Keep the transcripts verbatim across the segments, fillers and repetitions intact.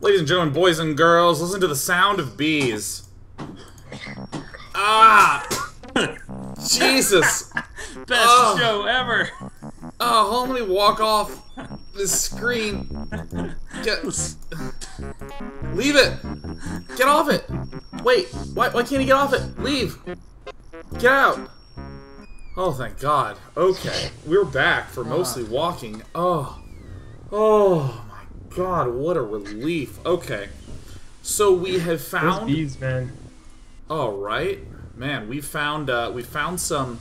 Ladies and gentlemen, boys and girls, listen to the sound of bees. Ah! Jesus! Best oh. show ever! Oh, let me walk off this screen. Get, leave it! Get off it! Wait, why, why can't he get off it? Leave! Get out! Oh, thank God. Okay, we're back for mostly walking. Oh. Oh. God, what a relief. Okay. So we have found... Those bees, man. All right. Man, we found, uh, we found some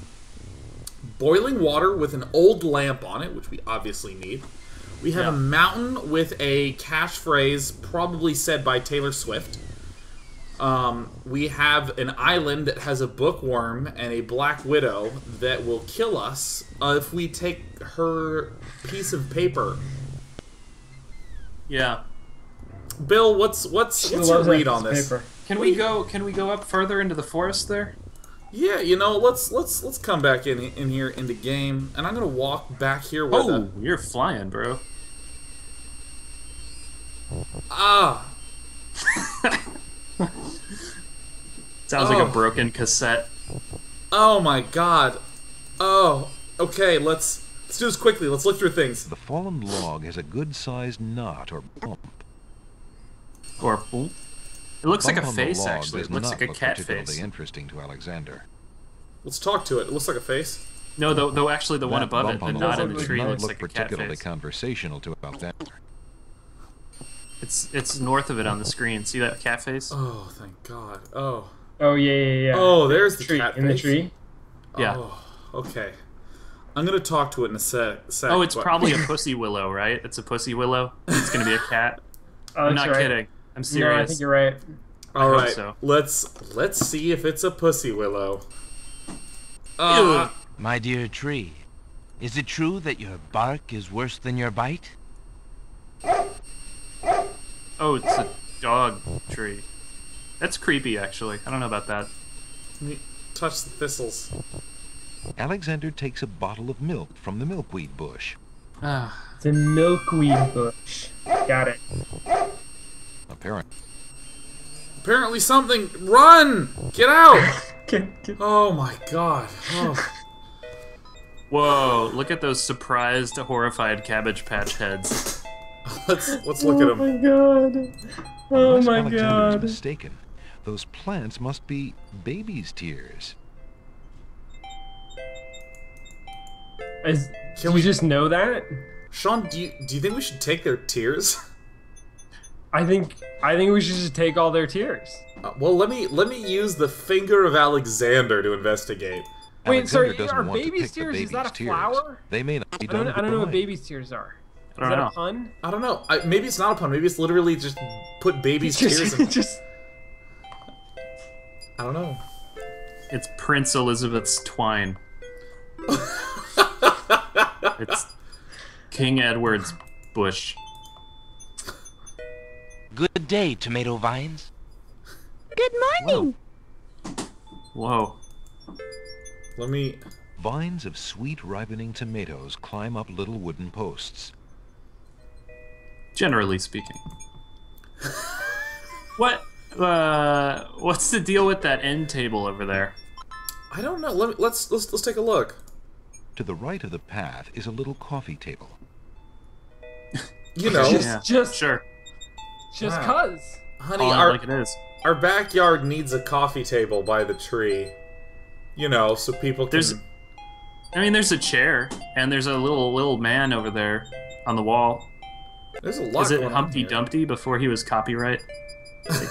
boiling water with an old lamp on it, which we obviously need. We have yeah. a mountain with a catchphrase probably said by Taylor Swift. Um, we have an island that has a bookworm and a black widow that will kill us uh, if we take her piece of paper. Yeah, Bill, what's what's what's your read on this? Paper. Can we go? Can we go up further into the forest there? Yeah, you know, let's let's let's come back in in here in the game, and I'm gonna walk back here. With oh, a... you're flying, bro! Ah, sounds oh. like a broken cassette. Oh my God! Oh, okay, let's. Let's do this quickly. Let's look through things. The fallen log has a good-sized knot or bump. Or bump. It looks like a face, actually. It looks like a cat face. Interesting to Alexander. Let's talk to it. It looks like a face. No, though. Though actually, the one above it, the knot in the tree, looks like a cat face. Does not look particularly conversational to Alexander. It's it's north of it on the screen. See that cat face? Oh, thank God. Oh. Oh yeah yeah yeah. Oh, there's the cat face in the tree. Yeah. Oh, okay. I'm gonna talk to it in a sec. sec oh, it's but. probably a pussy willow, right? It's a pussy willow. It's gonna be a cat. oh, I'm not right. kidding. I'm serious. No, I think you're right. All I right, so. let's let's see if it's a pussy willow. Uh, My dear tree, is it true that your bark is worse than your bite? Oh, it's a dog tree. That's creepy, actually. I don't know about that. Let me touch the thistles. Alexander takes a bottle of milk from the milkweed bush. Ah, it's a milkweed bush. Got it. Apparently. Apparently something. Run! Get out! get, get. Oh my God. Oh. Whoa! Look at those surprised, horrified Cabbage Patch heads. let's let's look oh at them. Oh my God! Oh Unless my Alexander God! Is mistaken. Those plants must be baby's tears. Is, Can we just know that? Sean, do you do you think we should take their tears? I think I think we should just take all their tears. Uh, well, let me let me use the finger of Alexander to investigate. Wait, sorry, are baby's tears? Baby's is that a tears. flower? They may not be. I don't, I don't know what baby's tears are. Is that know. a pun? I don't know. I, maybe it's not a pun. Maybe it's literally just put baby's just, tears. In just. I don't know. It's Prince Elizabeth's twine. It's King Edward's bush. Good day, tomato vines. Good morning. Whoa. Whoa. Let me... Vines of sweet ripening tomatoes climb up little wooden posts. Generally speaking. What? Uh, what's the deal with that end table over there? I don't know. Let me, let's let's let's take a look. To the right of the path is a little coffee table. You know, just, yeah. just sure, just wow. cause, honey, oh, our like it is. our backyard needs a coffee table by the tree. You know, so people can. There's, I mean, there's a chair, and there's a little little man over there on the wall. There's a lot. Is it going Humpty on Dumpty before he was copyright? Like,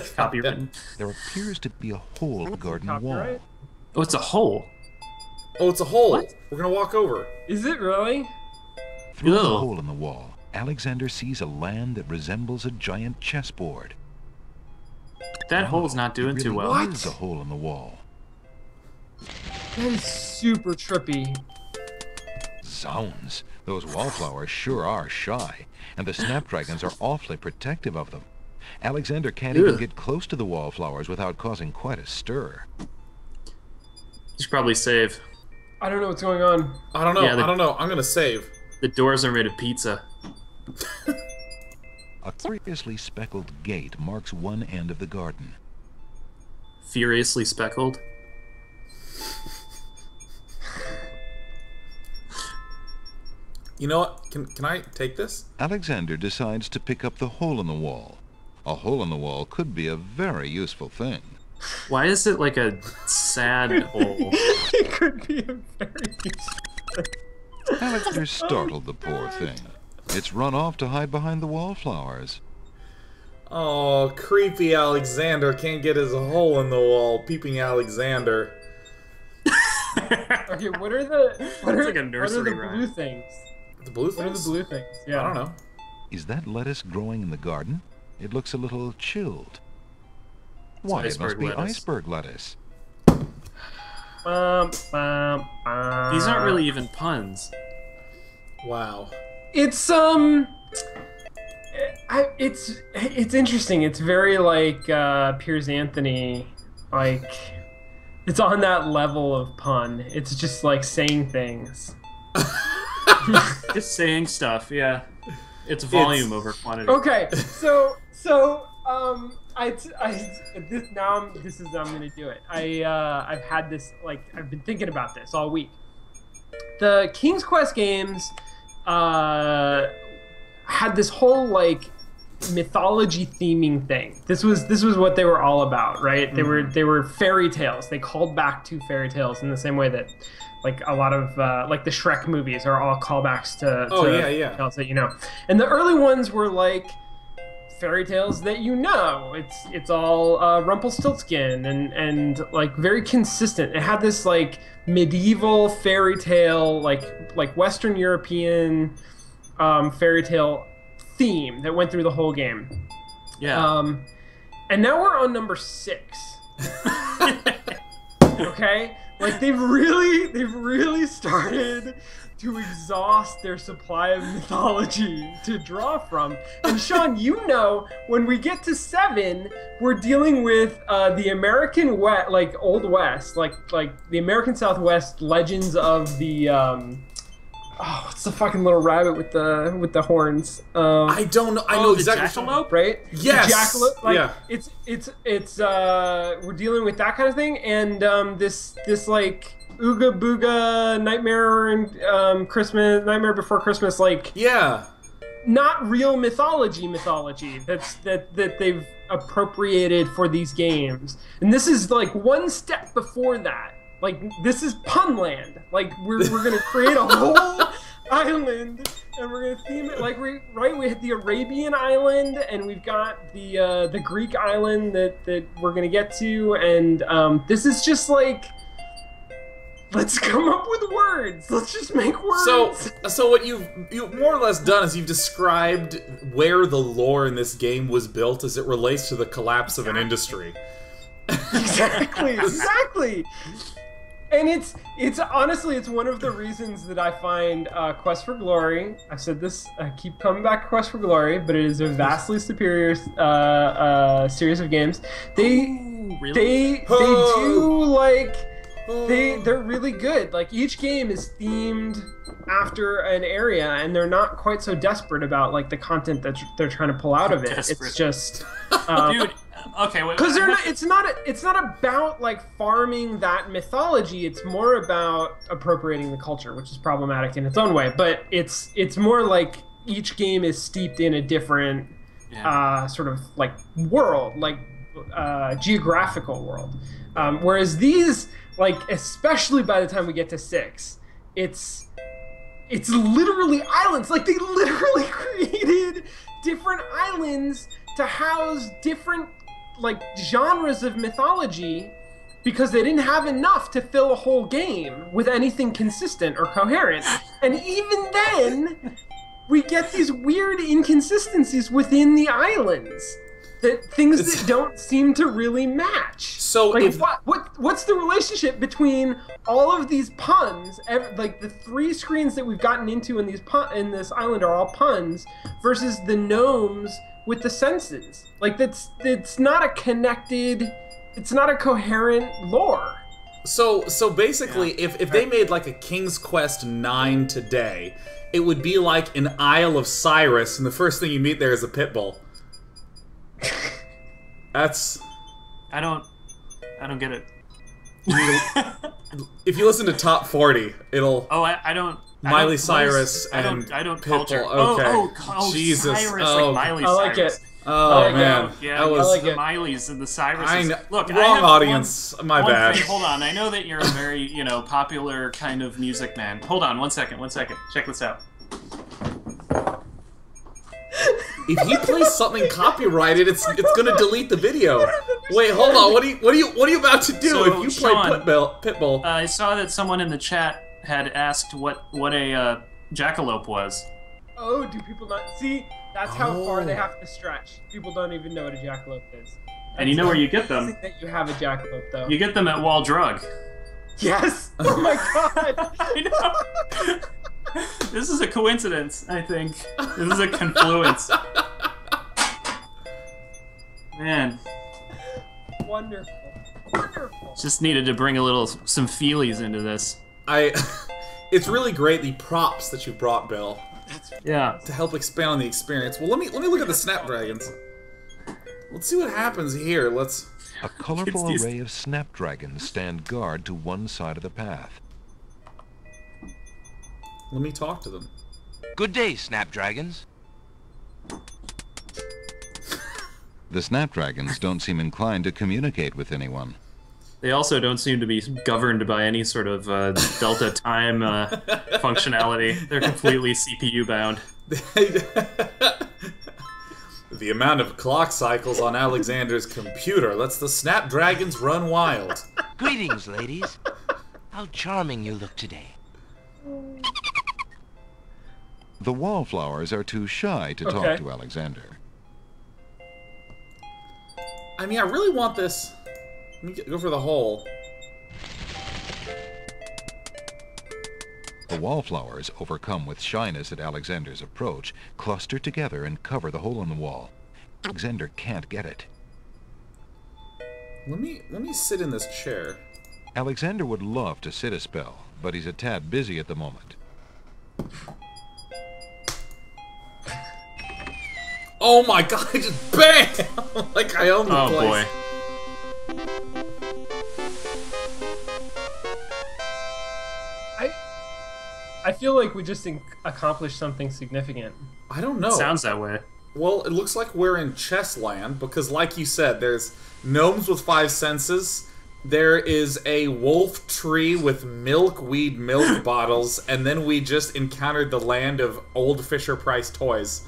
copywritten. There appears to be a hole in the garden copyright? wall. Oh, it's a hole. Oh, it's a hole. What? We're gonna walk over. Is it really? Through Ew. the hole in the wall, Alexander sees a land that resembles a giant chessboard. That wow, hole's not doing really too well. What? It's a hole in the wall. That is super trippy. Zounds, those wallflowers sure are shy, and the snapdragons are awfully protective of them. Alexander can't Ew. even get close to the wallflowers without causing quite a stir. You should probably save. I don't know what's going on. I don't know. Yeah, the, I don't know. I'm gonna save. The doors are made of pizza. A curiously speckled gate marks one end of the garden. Furiously speckled? You know what? Can, can I take this? Alexander decides to pick up the hole in the wall. A hole in the wall could be a very useful thing. Why is it like a sad hole? It could be a very useful thing. Alexander startled oh, the poor God. thing. It's run off to hide behind the wallflowers. Oh, creepy Alexander can't get his hole in the wall. Peeping Alexander. Okay, what are the what are, like a nursery what are the blue rhyme. things? The blue things? What are the blue things? Yeah, I don't know. Is that lettuce growing in the garden? It looks a little chilled. It's Why, it must be lettuce. iceberg lettuce. Bum, bum, bum. These aren't really even puns. Wow. It's, um... I, it's it's interesting. It's very like uh, Piers Anthony. Like, it's on that level of pun. It's just like saying things. Just saying stuff, yeah. It's volume it's, over quantity. Okay, so so um, I I this, now I'm, this is I'm gonna do it. I uh, I've had this like I've been thinking about this all week. The King's Quest games uh, had this whole like mythology theming thing. This was this was what they were all about, right? Mm. They were they were fairy tales. They called back to fairy tales in the same way that. Like a lot of uh, like the Shrek movies are all callbacks to, oh, to yeah, yeah. tales that you know, and the early ones were like fairy tales that you know. It's it's all uh, Rumpelstiltskin and and like very consistent. It had this like medieval fairy tale, like like Western European um, fairy tale theme that went through the whole game. Yeah. Um, and now we're on number six. Okay. Like they've really, they've really started to exhaust their supply of mythology to draw from. And Sean, you know, when we get to seven, we're dealing with uh, the American West, like Old West, like like the American Southwest legends of the. Um, oh, it's the fucking little rabbit with the with the horns. Um, I don't know. I know oh, exactly. The jackalope, right? Yes. The jackalope. Like, yeah. It's it's it's uh we're dealing with that kind of thing, and um this this like Ooga Booga Nightmare and um Christmas Nightmare Before Christmas, like yeah, not real mythology mythology that's that that they've appropriated for these games, and this is like one step before that. Like, this is Punland. Like, we're, we're going to create a whole island, and we're going to theme it. Like, we, right, we had the Arabian island, and we've got the uh, the Greek island that, that we're going to get to. And um, this is just, like, let's come up with words. Let's just make words. So, so what you've, you've more or less done is you've described where the lore in this game was built as it relates to the collapse of an industry. Exactly, exactly. And it's it's honestly it's one of the reasons that I find uh, Quest for Glory. I've said this, I keep coming back to Quest for Glory, but it is a vastly superior uh, uh, series of games. They Ooh, really? they oh. they do like they they're really good. Like each game is themed after an area, and they're not quite so desperate about like the content that they're trying to pull out of it. Desperate. It's just um, dude. Okay, because they're not, it's not a, it's not about like farming that mythology. It's more about appropriating the culture, which is problematic in its own way. But it's it's more like each game is steeped in a different yeah. uh, sort of like world, like uh, geographical world. Um, whereas these, like especially by the time we get to six, it's it's literally islands. Like they literally created different islands to house different. Like genres of mythology, because they didn't have enough to fill a whole game with anything consistent or coherent. And even then, we get these weird inconsistencies within the islands, that things that don't seem to really match. So, like, if, what, what what's the relationship between all of these puns? Every, like the three screens that we've gotten into in these pun in this island are all puns, versus the gnomes. With the senses, like that's it's not a connected, it's not a coherent lore. So, so basically, yeah. if, if they made like a King's Quest nine today, it would be like an Isle of Cyrus, and the first thing you meet there is a Pitbull. That's... I don't... I don't get it. If you listen to Top forty, it'll... Oh, I, I don't... Miley Cyrus I don't, and I don't, I don't culture. Okay. Oh, oh, oh, Jesus. Cyrus, oh, like Miley Cyrus. I like it. Oh, like man. It. Yeah, that was, I like the it. Mileys and the Cyrus. I know. Look, wrong I have audience. One, My one bad. Thing. Hold on. I know that you're a very, you know, popular kind of music man. Hold on. One second. One second. Check this out. If he plays something copyrighted, it's it's gonna delete the video. Wait, hold on. What do you what do you what are you about to do so, if you play Sean, Pitbull? Pitbull. Uh, I saw that someone in the chat had asked what what a uh, jackalope was. Oh, do people not see? That's how oh. far they have to stretch. People don't even know what a jackalope is. That's and you know where you get them. That you have a jackalope though. You get them at Wall Drug. Yes. Oh my God. I know. This is a coincidence, I think. This is a confluence. Man. Wonderful. Wonderful. Just needed to bring a little some feelies into this. I, it's really great the props that you brought, Bill. Yeah. To help expand on the experience. Well, let me let me look at the snapdragons. Let's see what happens here. Let's. A colorful array of snapdragons stand guard to one side of the path. Let me talk to them. Good day, snapdragons. The snapdragons don't seem inclined to communicate with anyone. They also don't seem to be governed by any sort of uh, delta time uh, functionality. They're completely C P U bound. The amount of clock cycles on Alexander's computer lets the snapdragons run wild. Greetings, ladies. How charming you look today. The wallflowers are too shy to okay. talk to Alexander. I mean, I really want this... Let me go for the hole. The wallflowers, overcome with shyness at Alexander's approach, cluster together and cover the hole in the wall. Alexander can't get it. Let me let me sit in this chair. Alexander would love to sit a spell, but he's a tad busy at the moment. Oh my God! I just bam! Like I own the oh, place. Boy. I I feel like we just accomplished something significant. I don't know. It sounds that way. Well, it looks like we're in chess land because, like you said, there's gnomes with five senses. There is a wolf tree with milkweed milk bottles, and then we just encountered the land of old Fisher Price toys,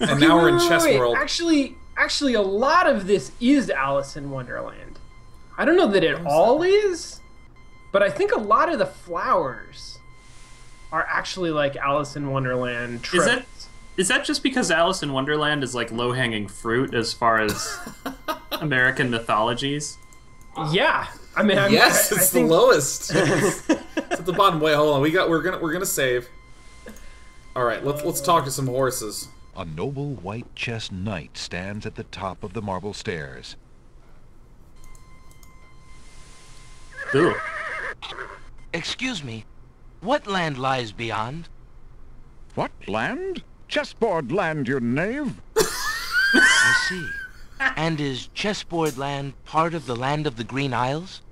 and okay, now we're in chess wait, world. Actually, actually, a lot of this is Alice in Wonderland. I don't know that it all is, but I think a lot of the flowers are actually like Alice in Wonderland trips. Is that, is that just because Alice in Wonderland is like low-hanging fruit as far as American mythologies? Yeah, I mean, I'm, yes, I, I it's think... the lowest. It's, it's at the bottom. Wait, hold on. We got. We're gonna. We're gonna save. All right. Let's let's talk to some horses. A noble white chess knight stands at the top of the marble stairs. Ooh. Excuse me, what land lies beyond? What land? Chessboard land, you knave! I see. And is chessboard land part of the land of the Green Isles?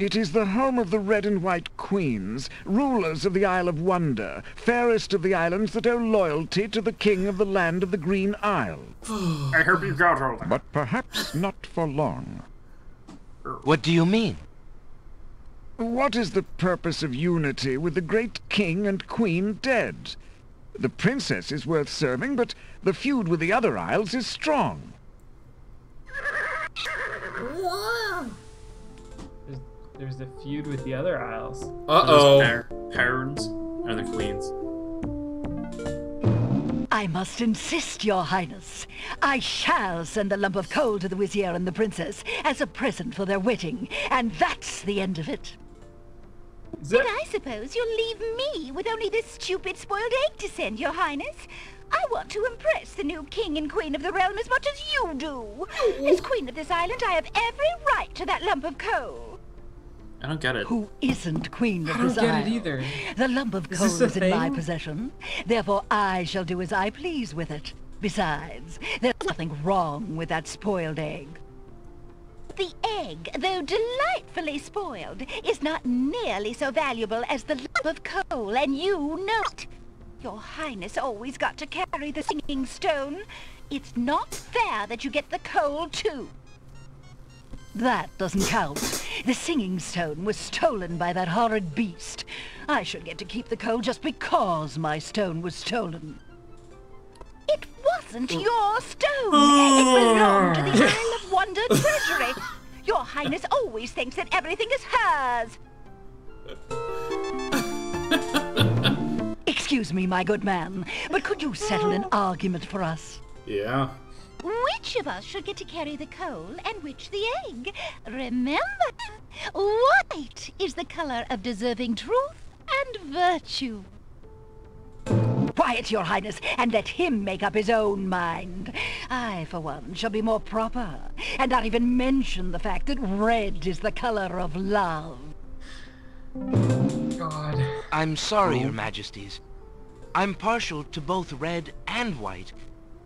It is the home of the red and white queens, rulers of the Isle of Wonder, fairest of the islands that owe loyalty to the king of the land of the Green Isle. I hope you got all that. But perhaps not for long. What do you mean? What is the purpose of unity with the great king and queen dead? The princess is worth serving, but the feud with the other isles is strong. Whoa. There's, there's the feud with the other isles. Uh-oh. Parents are the queens. I must insist, your highness. I shall send the lump of coal to the Wazir and the princess as a present for their wedding, and that's the end of it. But I suppose you'll leave me with only this stupid spoiled egg to send, your highness. I want to impress the new king and queen of the realm as much as you do. As queen of this island, I have every right to that lump of coal. I don't get it. Who isn't queen of this isle? I don't get it either. The lump of coal is, is in my possession. Therefore, I shall do as I please with it. Besides, there's nothing wrong with that spoiled egg. The egg, though delightfully spoiled, is not nearly so valuable as the lump of coal, and you know it. Your Highness always got to carry the singing stone. It's not fair that you get the coal, too. That doesn't count. The singing stone was stolen by that horrid beast. I should get to keep the coal just because my stone was stolen. It wasn't your stone. It belonged to the Isle of Wonder Treasury. Your Highness always thinks that everything is hers. Excuse me, my good man, but could you settle an argument for us? Yeah. Which of us should get to carry the coal and which the egg? Remember, white is the color of deserving truth and virtue. Quiet, Your Highness, and let him make up his own mind. I, for one, shall be more proper, and not even mention the fact that red is the color of love. God. I'm sorry, Your Majesties. I'm partial to both red and white.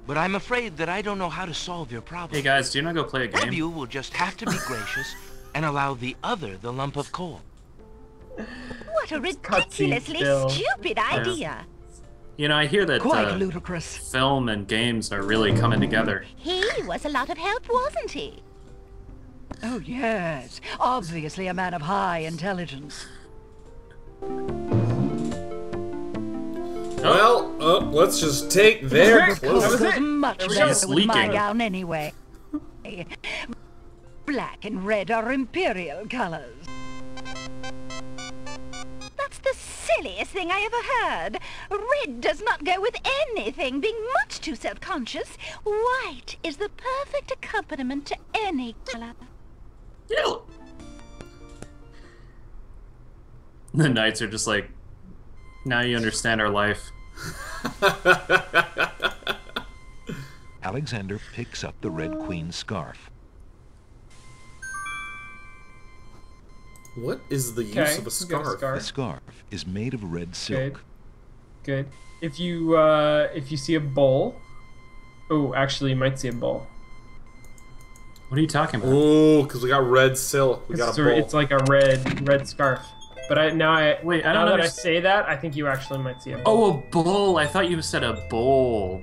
But I'm afraid that I don't know how to solve your problem. Hey guys, do you not go play a game? One of you will just have to be gracious and allow the other the lump of coal. What a ridiculously stupid idea. Yeah. You know, I hear that Quite uh, ludicrous. film and games are really coming together. He was a lot of help, wasn't he? Oh yes, obviously a man of high intelligence. Well, oh, let's just take their clothes. That was it. Much better with my gown anyway. Black and red are imperial colors. That's the silliest thing I ever heard. Red does not go with anything, being much too self-conscious. White is the perfect accompaniment to any color. No. The knights are just like, now you understand our life. Alexander picks up the Red Queen's scarf. What is the okay, use of a scarf? a scarf? A scarf is made of red silk. Good. Good. If you uh, if you see a bowl, oh, actually, you might see a bowl. What are you talking about? Oh, because we got red silk. We got a bowl. It's like a red red scarf. But I, now I wait. I don't know that I say that. I think you actually might see a bowl. Oh, a bowl! I thought you said a bowl.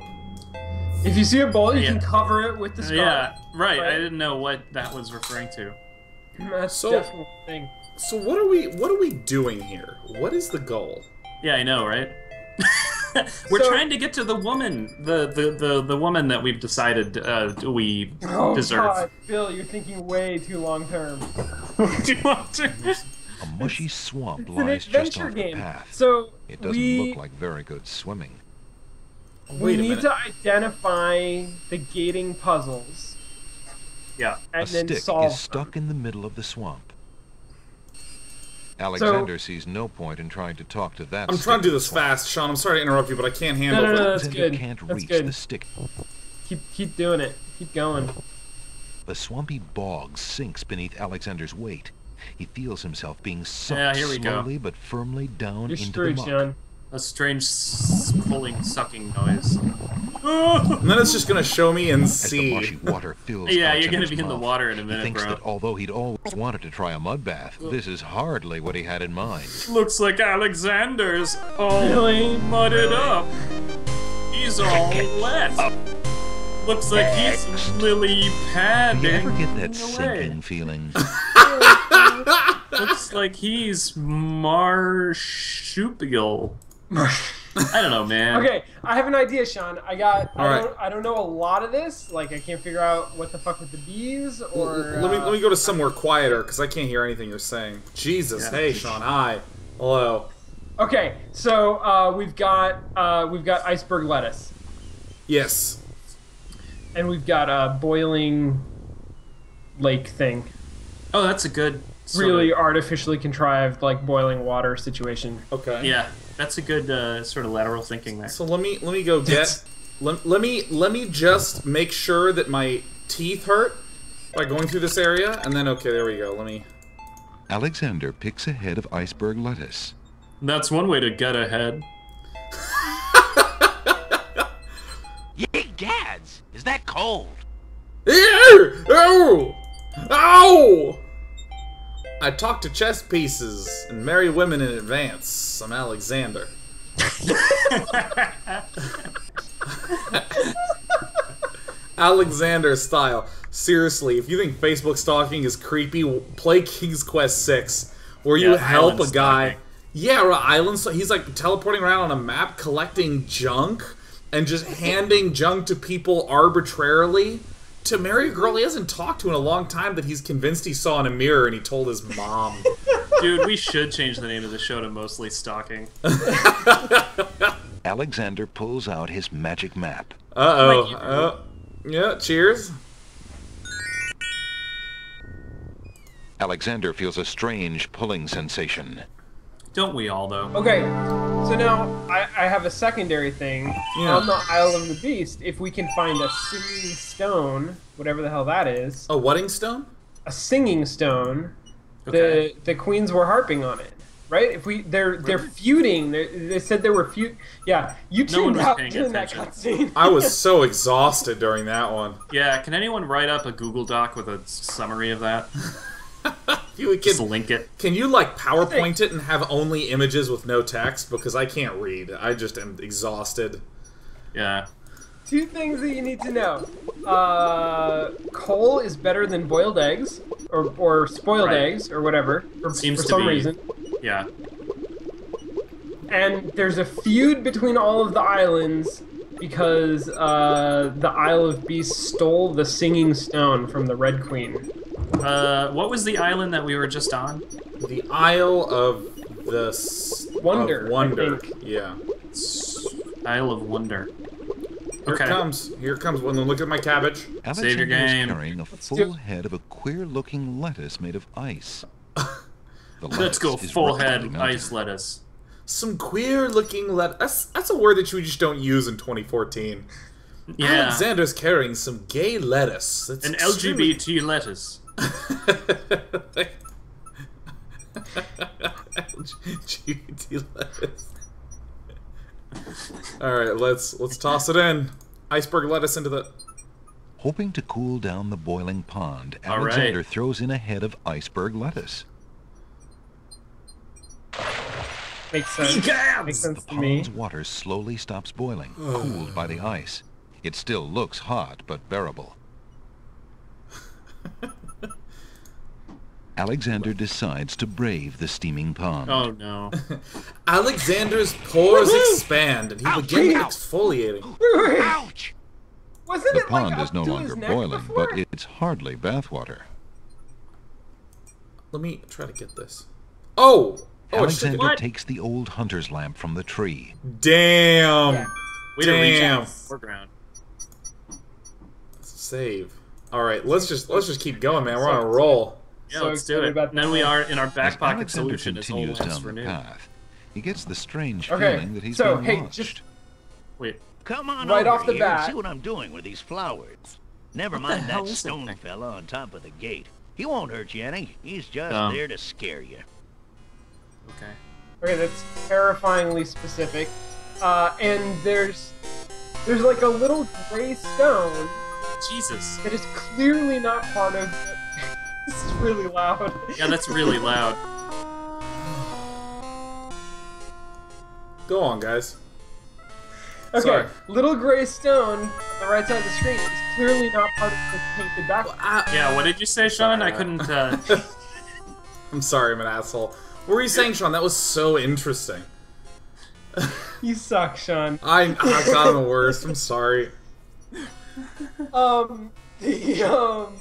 If you see a bowl, you yeah. can cover it with the scarf. Yeah, right. But I didn't know what that was referring to. That's so, definitely a thing. So what are we? What are we doing here? What is the goal? Yeah, I know, right? We're so, trying to get to the woman, the the the, the woman that we've decided uh, we oh deserve. God, Bill, you're thinking way too long term. Too long term. A mushy swamp lies just off the path. So it doesn't we, look like very good swimming. We need to identify the gating puzzles. Yeah, and then solve them. A stick is stuck in the middle of the swamp. Alexander so, sees no point in trying to talk to that. I'm trying to do this fast, Sean. I'm sorry to interrupt you, but I can't handle it. No, no, no, that's good. Can't that's reach good. The stick. Keep, keep doing it. Keep going. The swampy bog sinks beneath Alexander's weight. He feels himself being sucked yeah, here we slowly go. but firmly down You're into screwed, the muck. John. A strange pulling, sucking noise. And then it's just gonna show me and see. As the water fills yeah, you're gonna be mouth, in the water in a minute, he thinks bro. That although he'd always wanted to try a mud bath, this is hardly what he had in mind. Looks like Alexander's all really? mudded up. He's all wet. Up. Looks like he's lily padding. Do you ever get that sinking feeling? Looks like he's marsupial. I don't know, man. Okay, I have an idea, Sean. I got. All I, don't, right. I don't know a lot of this. Like, I can't figure out what the fuck with the bees or. Let me uh, let me go to somewhere quieter because I can't hear anything you're saying. Jesus. Yeah. Hey, Sean. Hi. Hello. Okay, so uh, we've got uh, we've got iceberg lettuce. Yes. And we've got a boiling lake thing. Oh, that's a good. Really of... artificially contrived, like boiling water situation. Okay. Yeah, that's a good uh, sort of lateral thinking there. So let me let me go get let, let me let me just make sure that my teeth hurt by going through this area, and then okay, there we go. Let me Alexander picks a head of iceberg lettuce. That's one way to get ahead. Ye gads, is that cold? Ew! Ow! Ow! I talk to chess pieces and marry women in advance. I'm Alexander. Alexander style. Seriously, if you think Facebook stalking is creepy, play King's Quest six, where yeah, you help a guy. Stalking. Yeah, right, island. So he's like teleporting around on a map, collecting junk, and just handing junk to people arbitrarily to marry a girl he hasn't talked to in a long time that he's convinced he saw in a mirror and he told his mom. Dude, we should change the name of the show to Mostly Stalking. Alexander pulls out his magic map. Uh-oh. Like uh, yeah, cheers. Alexander feels a strange pulling sensation. Don't we all, though? Okay, so now I, I have a secondary thing. Yeah. On the Isle of the Beast, if we can find a singing stone, whatever the hell that is. A wedding stone? A singing stone. Okay. The the queens were harping on it, right? If we they're really? they're feuding. They're, they said they were feud. Yeah, you tuned no out during that cutscene. I was so exhausted during that one. Yeah, can anyone write up a Google Doc with a summary of that? You can, just link it. Can you like PowerPoint it and have only images with no text? Because I can't read. I just am exhausted. Yeah. Two things that you need to know: uh, coal is better than boiled eggs, or or spoiled right. eggs, or whatever. Or, Seems for to some be. reason. Yeah. And there's a feud between all of the islands because uh, the Isle of Beasts stole the singing stone from the Red Queen. Uh, what was the island that we were just on? The Isle of the... S Wonder, of Wonder, yeah. Isle of Wonder. Here okay. comes, here comes one. Look at my cabbage. Alex Save your game. carrying a Let's full head of a queer-looking lettuce made of ice. lettuce Let's go full head ice lettuce. Some queer-looking lettuce. That's, that's a word that you just don't use in twenty fourteen. Yeah. Alexander's carrying some gay lettuce. That's An extremely... L G B T lettuce. Alright, let's let's toss it in. Iceberg lettuce into the... Hoping to cool down the boiling pond, Alexander right. throws in a head of iceberg lettuce. Makes sense. Yeah, Makes sense the to pond's me. water slowly stops boiling, cooled by the ice. It still looks hot, but bearable. Alexander decides to brave the steaming pond. Oh no. Alexander's pores expand and he Ouch. begins exfoliating. Ouch! Wasn't the it pond like is no longer boiling, before? but it's hardly bathwater. Let me try to get this. Oh! oh Alexander what? takes the old hunter's lamp from the tree. Damn! Yeah. Way Damn! To reach out foreground. Save. Alright, let's just let's just keep going, man. We're on a roll. Yeah, so let's do it. And then we are in our back pocket solution is all that's renewed. He gets the strange okay. feeling that he's so, being hey, watched. Just... Wait. Come on right over off the here bat. And see what I'm doing with these flowers. Never what mind that stone fella on top of the gate. He won't hurt you any. He's just um. there to scare you. Okay. Okay, that's terrifyingly specific. Uh, and there's there's like a little gray stone. Jesus. That is clearly not part of the... This is really loud. Yeah, that's really loud. Go on, guys. Okay, Sorry. little gray stone on the right side of the screen is clearly not part of the painted background. Well, I... Yeah, what did you say, Sean? I couldn't, uh... I'm sorry, I'm an asshole. What were you saying, Sean? That was so interesting. You suck, Sean. I, I got the worst. I'm sorry. Um, the, um...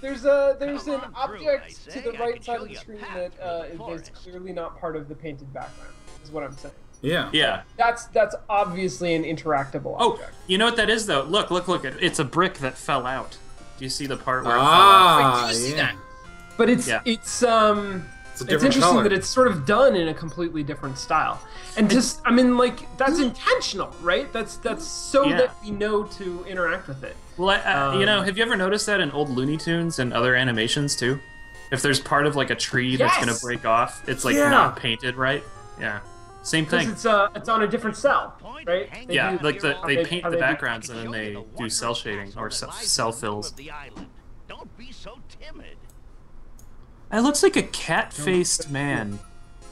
There's a there's an object to the right side of the screen that uh, is clearly not part of the painted background. Is what I'm saying. Yeah. Yeah. That's that's obviously an interactable object. Oh, you know what that is though? Look, look, look! It's a brick that fell out. Do you see the part where it ah, fell out? Like, yeah. But it's yeah. it's um it's, a it's interesting color. that it's sort of done in a completely different style. And just I mean like that's intentional, right? That's that's so yeah. that we know to interact with it. Well, I, I, um, you know, have you ever noticed that in old Looney Tunes and other animations, too? If there's part of like a tree yes! that's gonna break off, it's like yeah. not painted right. Yeah. Same thing. It's uh, it's on a different cell, right? They yeah, do, like the, they, they paint the backgrounds and then they do cell shading or cell fills. Don't be so timid. It looks like a cat-faced man.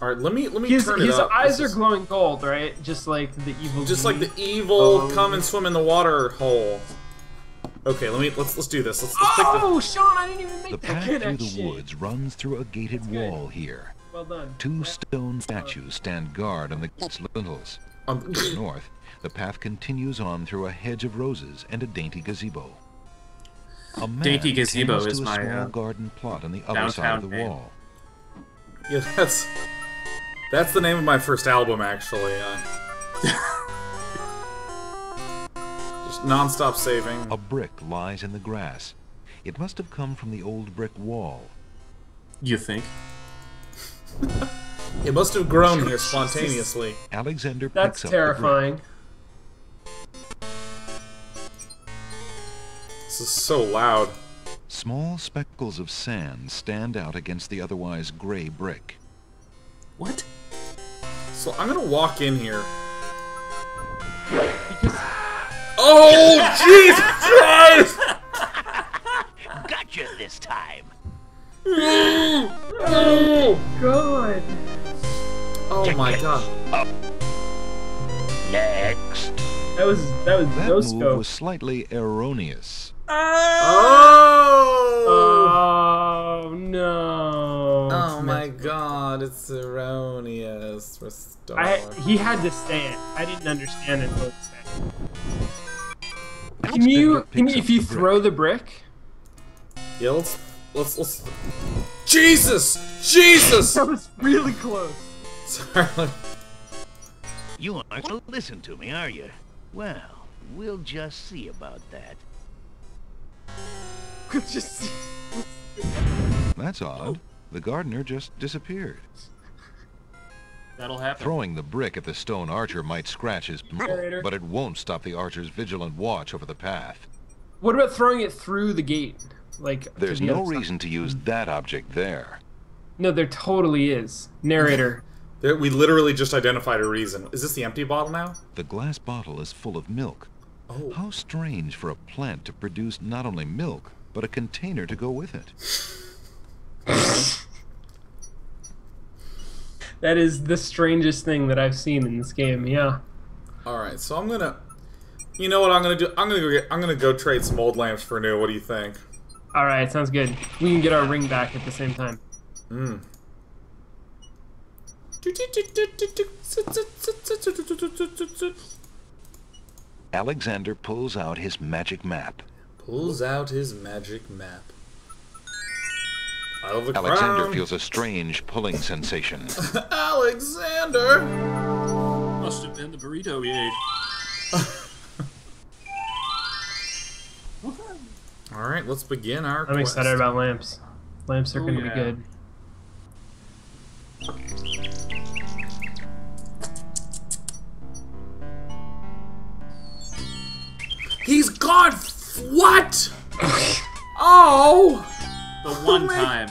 All right, let me let me his, turn it his up. His eyes this are is... glowing gold, right? Just like the evil. Just like the evil. Oh. Come and swim in the water hole. Okay, let me let's let's do this. Let's, let's oh, pick the... Sean, I didn't even make the that connection. The path through the woods runs through a gated wall here. Well done. Two stone statues stand guard on the lintels. Um, to the north, the path continues on through a hedge of roses and a dainty gazebo. A man dainty gazebo is my small uh, garden plot on the other side of the name. Wall. Yeah, that's that's the name of my first album, actually. Uh, just nonstop saving. A brick lies in the grass. It must have come from the old brick wall. You think? It must have grown here spontaneously. Alexander picks up the brick. That's terrifying. This is so loud. Small speckles of sand stand out against the otherwise gray brick. What? So I'm gonna walk in here. Because... Oh, Jesus Christ! Gotcha this time. Oh God! Oh my God! Next. That was that was that no move scope. Was slightly erroneous. Oh! Oh no! Oh my God! It's erroneous. Restore. I he had to say it. I didn't understand it. What it can you? Can you? If you the throw brick. the brick? Yeah. Let's. Let's, let's... Jesus! Jesus! That was really close. Sorry. You aren't gonna listen to me, are you? Well, we'll just see about that. We'll just see. That's odd. The gardener just disappeared. That'll happen. Throwing the brick at the stone archer might scratch his mouth, but it won't stop the archer's vigilant watch over the path. What about throwing it through the gate? Like, there's no reason to use that object there. No, there totally is. Narrator. There, we literally just identified a reason. Is this the empty bottle now? The glass bottle is full of milk. Oh. How strange for a plant to produce not only milk, but a container to go with it. That is the strangest thing that I've seen in this game, yeah. Alright, so I'm gonna... You know what I'm gonna do? I'm gonna go, get, I'm gonna go trade some old lamps for new. What do you think? All right, sounds good. We can get our ring back at the same time. Mm. Alexander pulls out his magic map. Pulls out his magic map. Out of the Alexander crown. Feels a strange pulling sensation. Alexander! Must have been the burrito he ate. All right, let's begin our quest. I'm excited about lamps. Lamps are going to yeah. be good. He's gone! What? Oh! The one oh my... time.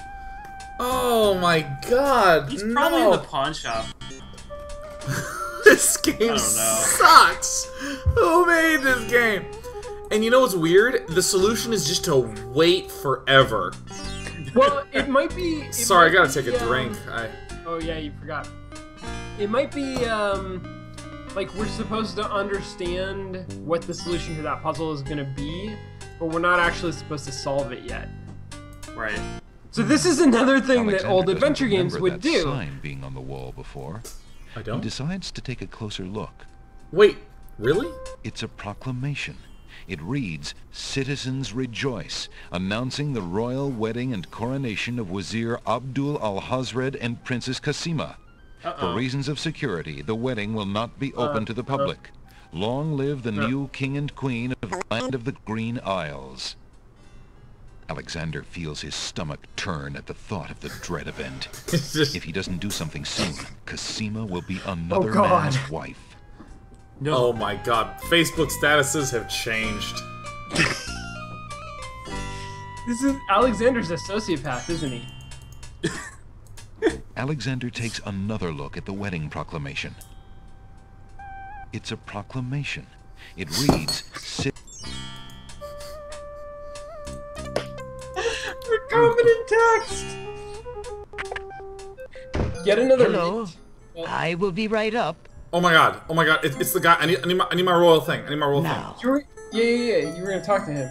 Oh my God, He's no. probably in the pawn shop. This game sucks! Who made this game? And you know what's weird? The solution is just to wait forever. Well, it might be... It Sorry, might I gotta be, take a um, drink. I... Oh yeah, you forgot. It might be, um... Like, we're supposed to understand what the solution to that puzzle is gonna be, but we're not actually supposed to solve it yet. Right. So this is another thing Alexander that old adventure games would that do. Sign being on the wall before. I don't? He decides to take a closer look. Wait, really? It's a proclamation. It reads, "Citizens rejoice, announcing the royal wedding and coronation of Wazir Abdul Al Hazred and Princess Cassima. Uh-oh. For reasons of security, the wedding will not be open uh, to the public. Uh, Long live the uh, new king and queen of the land of the Green Isles." Alexander feels his stomach turn at the thought of the dread event. If he doesn't do something soon, Cassima will be another oh, man's wife. No. Oh my God, Facebook statuses have changed. This is Alexander's a sociopath, isn't he? Alexander takes another look at the wedding proclamation. It's a proclamation. It reads... Recombinant text! Yet another... Hello. Oh. I will be right up. Oh my god. Oh my god. It, it's the guy. I need, I, need my, I need my royal thing. I need my royal now. thing. You're, yeah, yeah, yeah. You were going to talk to him.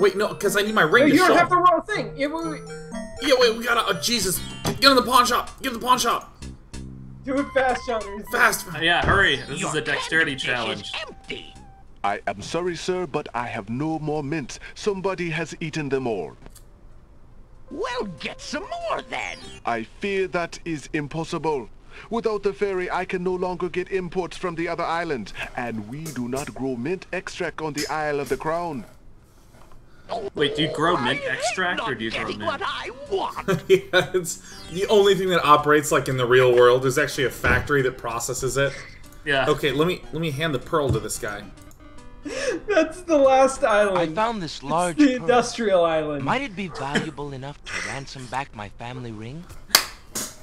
Wait, no, because I need my ring no, to you show. You don't have the royal thing. Yeah, wait, wait. Yeah, wait, we gotta... Oh, Jesus. Get in the pawn shop. Get in the pawn shop. Do it fast, Sean. Fast. Uh, yeah, hurry. This Your is a dexterity challenge. Empty. I am sorry, sir, but I have no more mints. Somebody has eaten them all. Well, get some more, then. I fear that is impossible. Without the ferry, I can no longer get imports from the other islands, and we do not grow mint extract on the Isle of the Crown. Wait, do you grow mint extract, or do you grow mint? What I want. Yeah, it's the only thing that operates like in the real world. There's actually a factory that processes it. Yeah. Okay, let me let me hand the pearl to this guy. That's the last island. I found this large it's the pearl. industrial island. Might it be valuable enough to ransom back my family ring?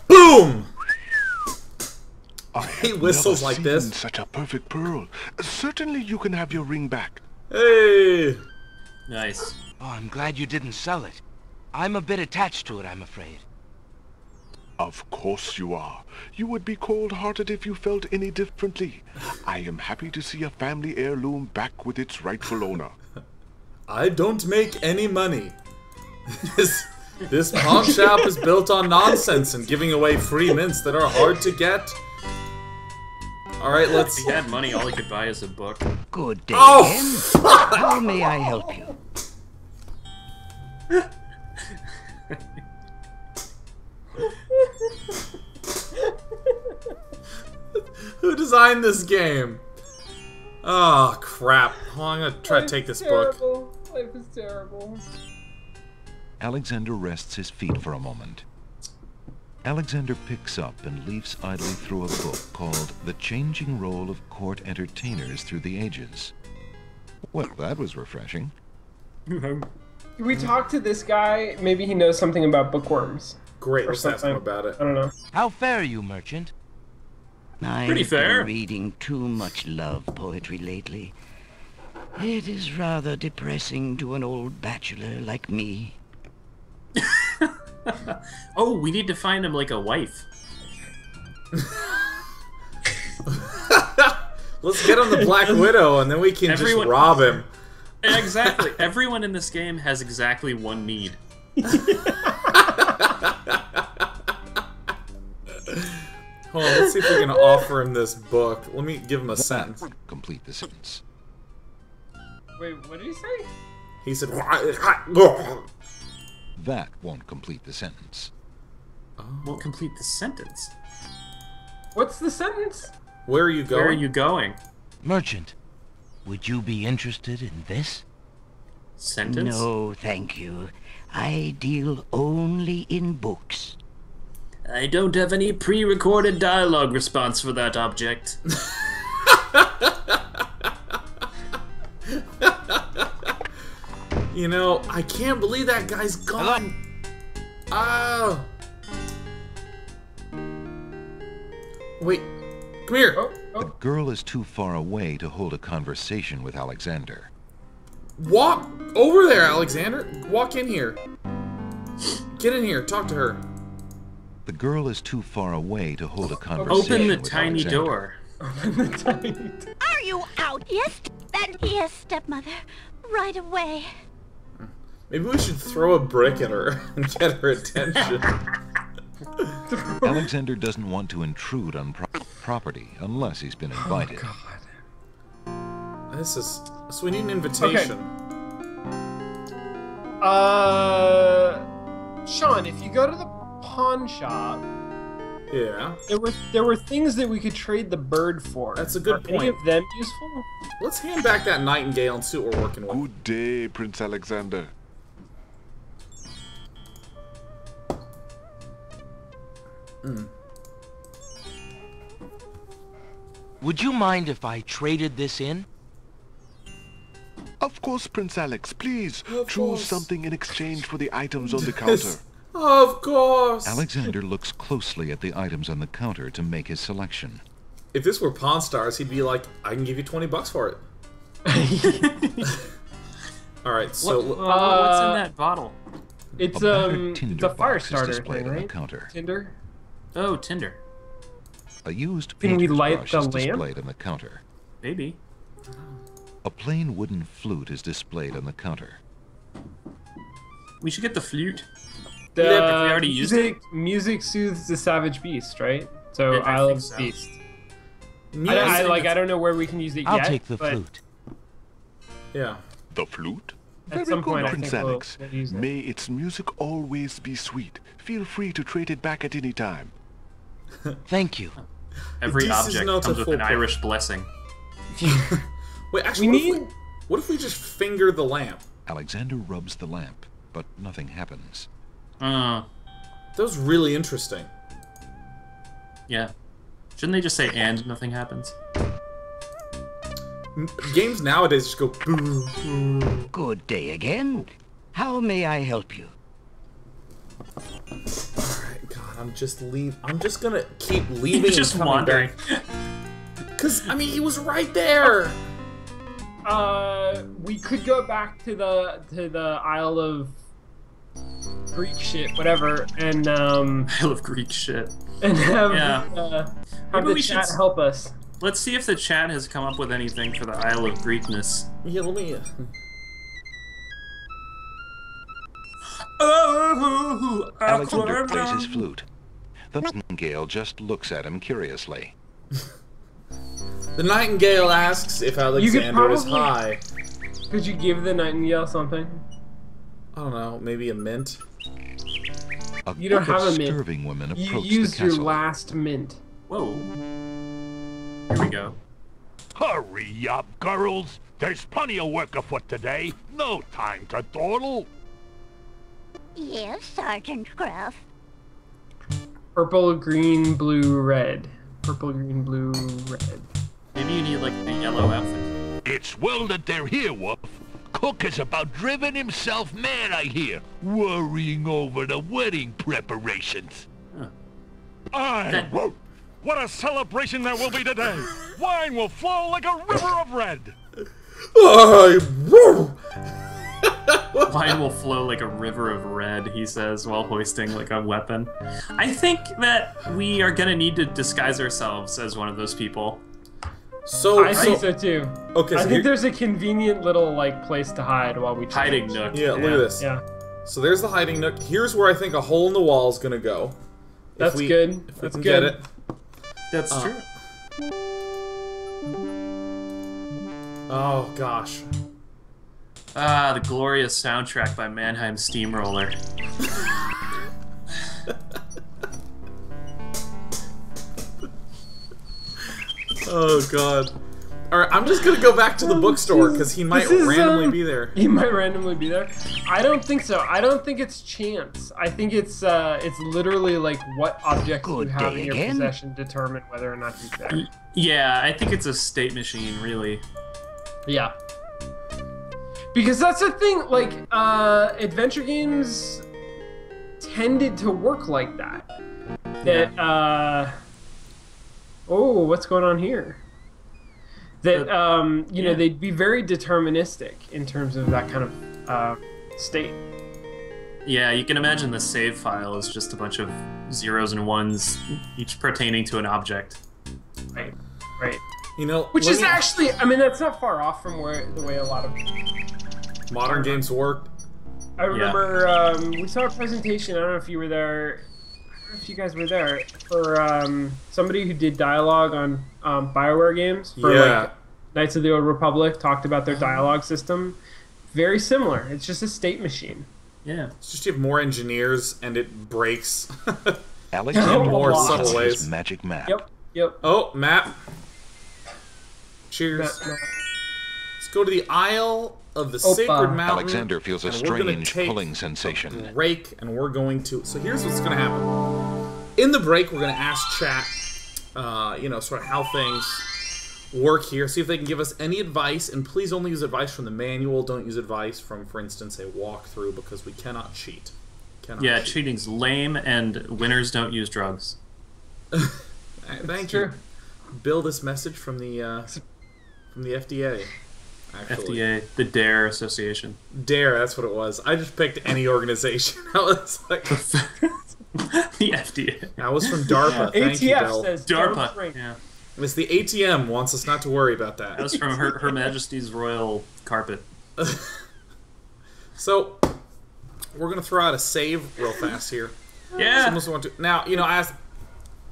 Boom! I he whistles never like seen this. Such a perfect pearl. Certainly, you can have your ring back. Hey. Nice. Oh, I'm glad you didn't sell it. I'm a bit attached to it, I'm afraid. Of course you are. You would be cold-hearted if you felt any differently. I am happy to see a family heirloom back with its rightful owner. I don't make any money. This, this pawn shop is built on nonsense and giving away free mints that are hard to get. All right, let's. If he had money, all he could buy is a book. Good day. Oh, fuck. How may I help you? Who designed this game? Oh crap! Oh, I'm gonna try Life to take this terrible. book. Life is terrible. Alexander rests his feet for a moment. Alexander picks up and leafs idly through a book called The Changing Role of Court Entertainers Through the Ages. Well, that was refreshing. Can we talk to this guy? Maybe he knows something about bookworms. Great, let's ask him about it. I don't know. How fair are you, merchant? I've Pretty fair. Been reading too much love poetry lately. It is rather depressing to an old bachelor like me. Oh, we need to find him like a wife. Let's get him the Black Widow and then we can Everyone, just rob him. Exactly. Everyone in this game has exactly one need. Hold on, let's see if we can offer him this book. Let me give him a sentence. Complete the sentence. Wait, what did he say? He said... That won't complete the sentence. Oh. Won't complete the sentence? What's the sentence? Where are you going? Where are you going? Merchant, would you be interested in this? Sentence? No, thank you. I deal only in books. I don't have any pre-recorded dialogue response for that object. You know, I can't believe that guy's gone. Oh. Wait, come here. Oh, oh. The girl is too far away to hold a conversation with Alexander. Walk over there, Alexander. Walk in here. Get in here. Talk to her. The girl is too far away to hold a conversation Open the with tiny Alexander. door. Open the tiny door. Are you out? Yes, then yes, stepmother. Right away. Maybe we should throw a brick at her and get her attention. Alexander doesn't want to intrude on pro property unless he's been invited. Oh God. This is... So we need an invitation. Okay. Uh... Sean, if you go to the pawn shop... Yeah? There were, there were things that we could trade the bird for. That's a good Are point. Any of them useful? Let's hand back that nightingale and see what we're working with. Good day, Prince Alexander. Mm. Would you mind if I traded this in? Of course, Prince Alex, please. Choose something in exchange for the items on the counter. Of course. Alexander looks closely at the items on the counter to make his selection. If this were Pawn Stars, he'd be like, I can give you twenty bucks for it. Alright, so... What, uh, uh, what's in that bottle? It's a um, the fire starter thing, right? Counter. Tinder? Oh, Tinder. A used Can we light the lamp? Displayed on the counter. Maybe. A plain wooden flute is displayed on the counter. We should get the flute. The yeah, we already used music, it. Music soothes the savage beast, right? So I love so. beast. I, I like. I don't know where we can use it I'll yet. I'll take the flute. Yeah. The flute. At Very some point, Prince I think Alex. We'll, we'll use it. May its music always be sweet. Feel free to trade it back at any time. Thank you. Every this object comes with an Irish blessing. Wait, actually, we what, need... if we, what if we just finger the lamp? Alexander rubs the lamp, but nothing happens. Uh, that was really interesting. Yeah. Shouldn't they just say, and nothing happens? Games nowadays just go, boo, boo. Good day again. How may I help you? Alright, God, I'm just leave. I'm just gonna keep leaving. just wandering. Because, I mean, he was right there! Uh, we could go back to the, to the Isle of... Greek shit, whatever, and um... I love Greek shit. And have, yeah. uh, have the we chat should... help us. Let's see if the chat has come up with anything for the Isle of Greekness. Yeah, let me... Oh, Alexander plays his flute. The nightingale just looks at him curiously. The nightingale asks if Alexander probably... is high. Could you give the nightingale something? I don't know, maybe a mint? A you don't have a mint. Woman you used your last mint. Whoa. Here we go. Hurry up, girls! There's plenty of work afoot today. No time to dawdle. Yes, Sergeant Gruff. Purple, green, blue, red. Purple, green, blue, red. Maybe you need, like, a yellow outfit. It's well that they're here, Whoop. Cook has about driven himself mad, I hear, worrying over the wedding preparations. Huh. I won't. What a celebration there will be today! Wine will flow like a river of red! I won't. Wine will flow like a river of red, he says, while hoisting like a weapon. I think that we are gonna need to disguise ourselves as one of those people. So I so, think so too. Okay, I so think there's a convenient little like place to hide while we change. Hiding nook. Yeah, look yeah. at this. Yeah. So there's the hiding nook. Here's where I think a hole in the wall is gonna go. If That's we, good. If That's we can good. Get it. That's uh. true. Oh gosh. Ah, the glorious soundtrack by Mannheim Steamroller. Oh god! All right, I'm just gonna go back to the bookstore because he might is, randomly um, be there. He might randomly be there. I don't think so. I don't think it's chance. I think it's uh, it's literally like what object Good you have in your again. possession determine whether or not he's there. Yeah, I think it's a state machine, really. Yeah. Because that's the thing. Like, uh, adventure games tended to work like that. That. Yeah. Uh, Oh, what's going on here? That, um, you yeah. know, they'd be very deterministic in terms of that kind of uh, state. Yeah, you can imagine the save file is just a bunch of zeros and ones, each pertaining to an object. Right, right. You know, which is me... actually, I mean, that's not far off from where the way a lot of modern games work. I remember yeah. um, we saw a presentation. I don't know if you were there. If you guys were there for um, somebody who did dialogue on um, Bioware games for yeah. like Knights of the Old Republic, talked about their dialogue system. Very similar. It's just a state machine. Yeah. It's just you have more engineers and it breaks. Alex in more subtle ways. Magic map. Yep. Yep. Oh, map. Cheers. Map, map. Let's go to the Isle of the Opa. Sacred Mountain. Alexander feels a strange pulling sensation. Break, and we're going to. So here's what's going to happen. In the break, we're going to ask chat, uh, you know, sort of how things work here. See if they can give us any advice, and please only use advice from the manual. Don't use advice from, for instance, a walkthrough, because we cannot cheat. Cannot yeah, cheat. Cheating's lame, and winners don't use drugs. Right, thank you. Bill, this message from the uh, from the F D A. Actually. F D A, the DARE Association. DARE, that's what it was. I just picked any organization. I was like, the F D A. That was from DARPA. Yeah. Thank you, Bill. Says DARPA. Yeah. It's the A T M wants us not to worry about that. That was from Her, Her Majesty's Royal Carpet. So, we're gonna throw out a save real fast here. Yeah. Want to, now, you know, I asked,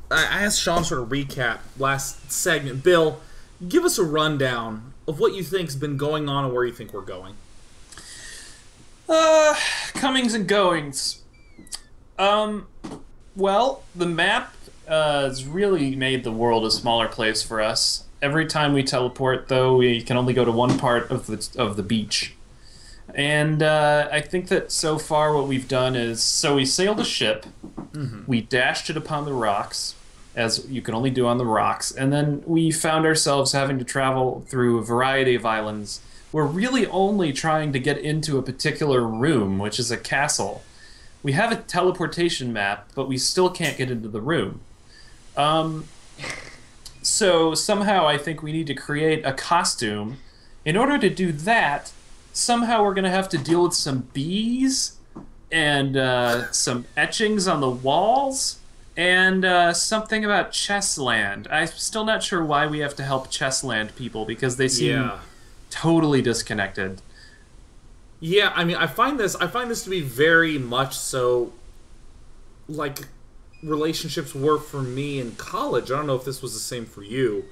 I asked Sean sort of recap last segment. Bill, give us a rundown of what you think's been going on and where you think we're going. Uh, comings and goings. Um, well, the map uh, has really made the world a smaller place for us. Every time we teleport, though, we can only go to one part of the of the beach. And uh, I think that so far what we've done is, so we sailed a ship, mm-hmm. we dashed it upon the rocks, as you can only do on the rocks, and then we found ourselves having to travel through a variety of islands. We're really only trying to get into a particular room, which is a castle. We have a teleportation map, but we still can't get into the room. Um, so somehow I think we need to create a costume. In order to do that, somehow we're going to have to deal with some bees and uh, some etchings on the walls and uh, something about Chessland. I'm still not sure why we have to help Chessland people because they seem yeah. totally disconnected. Yeah, I mean, I find this I find this to be very much so like relationships were for me in college. I don't know if this was the same for you.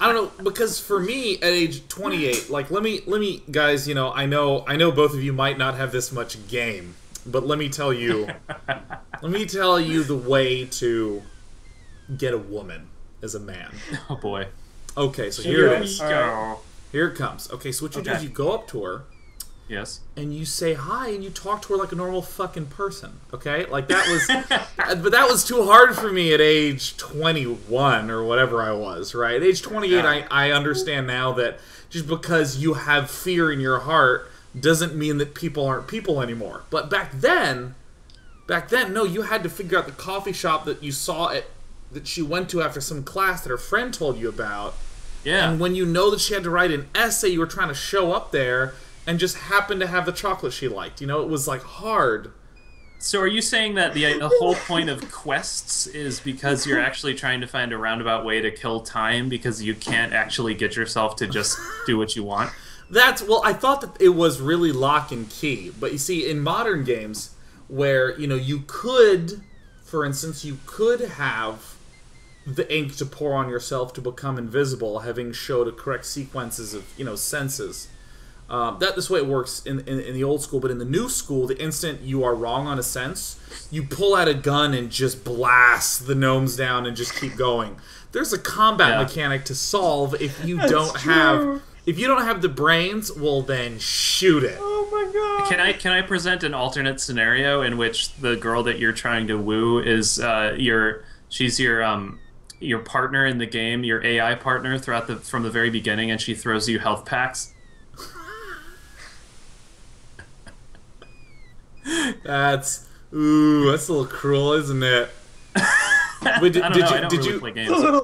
I don't know, because for me at age twenty-eight, like let me let me guys, you know, I know I know both of you might not have this much game, but let me tell you let me tell you the way to get a woman as a man. Oh boy. Okay, so here, here it is. Go. Here it comes. Okay, so what you okay. do is you go up to her. Yes. And you say hi and you talk to her like a normal fucking person. Okay? Like that was but that was too hard for me at age twenty-one or whatever I was, right? At age twenty-eight I, I understand now that just because you have fear in your heart doesn't mean that people aren't people anymore. But back then back then, no, you had to figure out the coffee shop that you saw at that she went to after some class that her friend told you about. Yeah. And when you know that she had to write an essay, you were trying to show up there and just happened to have the chocolate she liked. You know, it was, like, hard. So are you saying that the, the whole point of quests is because you're actually trying to find a roundabout way to kill time because you can't actually get yourself to just do what you want? That's, well, I thought that it was really lock and key. But, you see, in modern games where, you know, you could, for instance, you could have the ink to pour on yourself to become invisible, having showed the correct sequences of, you know, senses. Um, that this way it works in, in in the old school, but in the new school, the instant you are wrong on a sense, you pull out a gun and just blast the gnomes down and just keep going. There's a combat yeah. mechanic to solve if you That's don't true. have if you don't have the brains. Well, then shoot it. Oh my god! Can I can I present an alternate scenario in which the girl that you're trying to woo is uh, your she's your um your partner in the game, your A I partner throughout the from the very beginning, and she throws you health packs. That's ooh, that's a little cruel, isn't it? But did, I don't did know, you I don't did really you play games. It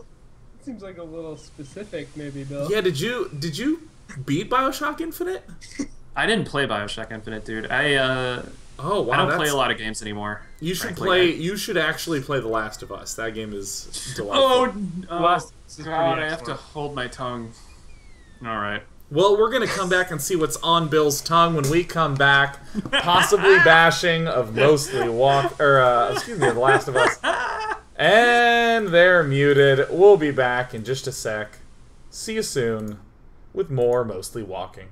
seems like a little specific, maybe, Bill. Yeah, did you did you beat BioShock Infinite? I didn't play BioShock Infinite, dude. I uh oh wow, I don't that's... play a lot of games anymore. You should frankly. play. You should actually play The Last of Us. That game is delightful. Oh, oh Last God, I have to hold my tongue. All right. Well, we're going to come back and see what's on Bill's tongue when we come back, possibly bashing of mostly Walk, or uh, excuse me, The Last of Us. And they're muted. We'll be back in just a sec. See you soon with more Mostly Walking.